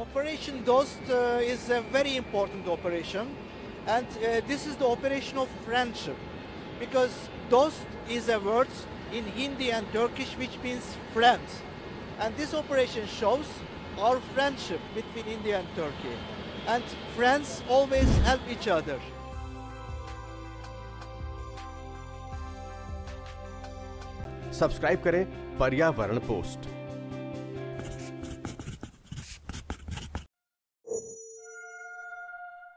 Operation Dost is a very important operation, and this is the operation of friendship, because Dost is a word in Hindi and Turkish which means friends, and this operation shows our friendship between India and Turkey, and friends always help each other. Subscribe करें पर्यावरण post.